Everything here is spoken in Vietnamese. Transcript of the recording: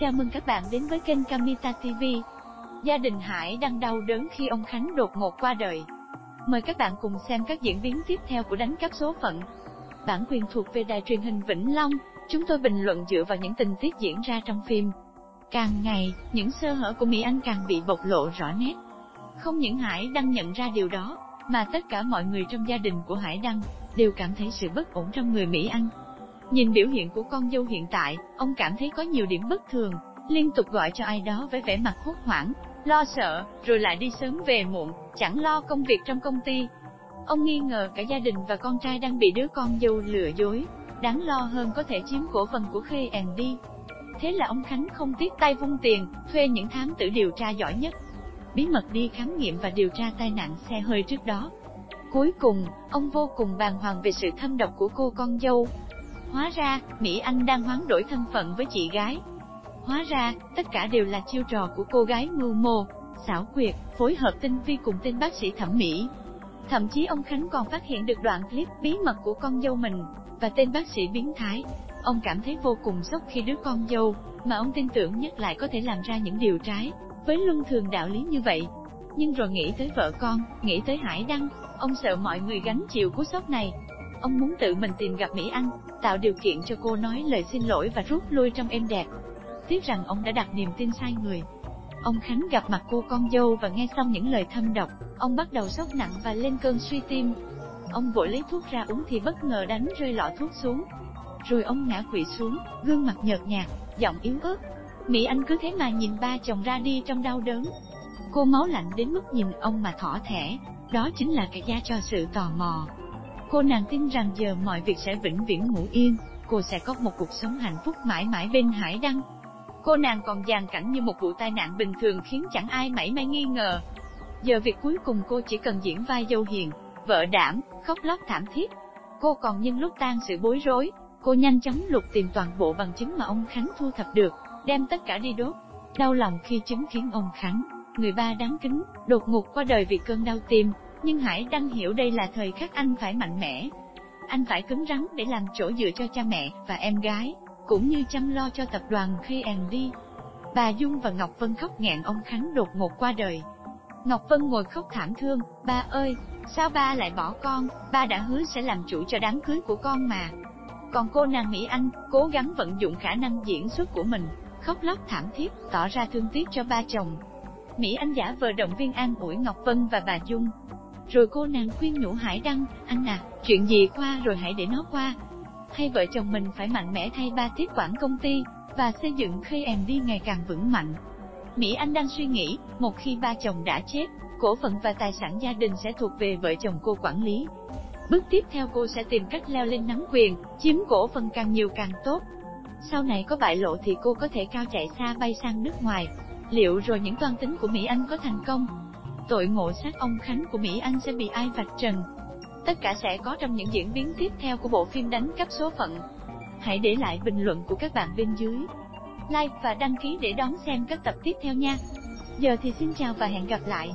Chào mừng các bạn đến với kênh Kamita TV. Gia đình Hải đang đau đớn khi ông Khánh đột ngột qua đời. Mời các bạn cùng xem các diễn biến tiếp theo của Đánh Cắp Số Phận. Bản quyền thuộc về đài truyền hình Vĩnh Long, chúng tôi bình luận dựa vào những tình tiết diễn ra trong phim. Càng ngày, những sơ hở của Mỹ Anh càng bị bộc lộ rõ nét. Không những Hải đang nhận ra điều đó, mà tất cả mọi người trong gia đình của Hải Đăng đều cảm thấy sự bất ổn trong người Mỹ Anh. Nhìn biểu hiện của con dâu hiện tại, ông cảm thấy có nhiều điểm bất thường, liên tục gọi cho ai đó với vẻ mặt hốt hoảng, lo sợ, rồi lại đi sớm về muộn, chẳng lo công việc trong công ty. Ông nghi ngờ cả gia đình và con trai đang bị đứa con dâu lừa dối, đáng lo hơn có thể chiếm cổ phần của Khê En đi. Thế là ông Khánh không tiếc tay vung tiền, thuê những thám tử điều tra giỏi nhất, bí mật đi khám nghiệm và điều tra tai nạn xe hơi trước đó. Cuối cùng, ông vô cùng bàng hoàng về sự thâm độc của cô con dâu. Hóa ra, Mỹ Anh đang hoán đổi thân phận với chị gái. Hóa ra, tất cả đều là chiêu trò của cô gái mưu mô, xảo quyệt, phối hợp tinh vi cùng tên bác sĩ thẩm mỹ. Thậm chí ông Khánh còn phát hiện được đoạn clip bí mật của con dâu mình, và tên bác sĩ biến thái. Ông cảm thấy vô cùng sốc khi đứa con dâu, mà ông tin tưởng nhất lại có thể làm ra những điều trái với luân thường đạo lý như vậy. Nhưng rồi nghĩ tới vợ con, nghĩ tới Hải Đăng, ông sợ mọi người gánh chịu cú sốc này. Ông muốn tự mình tìm gặp Mỹ Anh, tạo điều kiện cho cô nói lời xin lỗi và rút lui trong êm đẹp. Tiếc rằng ông đã đặt niềm tin sai người. Ông Khánh gặp mặt cô con dâu và nghe xong những lời thâm độc, ông bắt đầu sốc nặng và lên cơn suy tim. Ông vội lấy thuốc ra uống thì bất ngờ đánh rơi lọ thuốc xuống. Rồi ông ngã quỵ xuống, gương mặt nhợt nhạt, giọng yếu ớt. Mỹ Anh cứ thế mà nhìn ba chồng ra đi trong đau đớn. Cô máu lạnh đến mức nhìn ông mà thỏ thẻ, đó chính là cái giá cho sự tò mò. Cô nàng tin rằng giờ mọi việc sẽ vĩnh viễn ngủ yên, cô sẽ có một cuộc sống hạnh phúc mãi mãi bên Hải Đăng. Cô nàng còn dàn cảnh như một vụ tai nạn bình thường khiến chẳng ai mảy may nghi ngờ. Giờ việc cuối cùng cô chỉ cần diễn vai dâu hiền, vợ đảm, khóc lóc thảm thiết. Cô còn nhân lúc tan sự bối rối, cô nhanh chóng lục tìm toàn bộ bằng chứng mà ông Khánh thu thập được, đem tất cả đi đốt. Đau lòng khi chứng kiến ông Khánh, người ba đáng kính, đột ngột qua đời vì cơn đau tim. Nhưng Hải Đăng hiểu đây là thời khắc anh phải mạnh mẽ. Anh phải cứng rắn để làm chỗ dựa cho cha mẹ và em gái, cũng như chăm lo cho tập đoàn Khê En đi. Bà Dung và Ngọc Vân khóc nghẹn ông Khánh đột ngột qua đời. Ngọc Vân ngồi khóc thảm thương, ba ơi, sao ba lại bỏ con, ba đã hứa sẽ làm chủ cho đám cưới của con mà. Còn cô nàng Mỹ Anh, cố gắng vận dụng khả năng diễn xuất của mình, khóc lóc thảm thiết, tỏ ra thương tiếc cho ba chồng. Mỹ Anh giả vờ động viên an ủi Ngọc Vân và bà Dung. Rồi cô nàng khuyên nhủ Hải Đăng, anh à, chuyện gì qua rồi hãy để nó qua. Hay vợ chồng mình phải mạnh mẽ thay ba tiếp quản công ty, và xây dựng Khê En đi ngày càng vững mạnh. Mỹ Anh đang suy nghĩ, một khi ba chồng đã chết, cổ phần và tài sản gia đình sẽ thuộc về vợ chồng cô quản lý. Bước tiếp theo cô sẽ tìm cách leo lên nắm quyền, chiếm cổ phần càng nhiều càng tốt. Sau này có bại lộ thì cô có thể cao chạy xa bay sang nước ngoài. Liệu rồi những toan tính của Mỹ Anh có thành công? Tội ngộ sát ông Khánh của Mỹ Anh sẽ bị ai vạch trần? Tất cả sẽ có trong những diễn biến tiếp theo của bộ phim Đánh Cắp Số Phận. Hãy để lại bình luận của các bạn bên dưới, like và đăng ký để đón xem các tập tiếp theo nha. Giờ thì xin chào và hẹn gặp lại.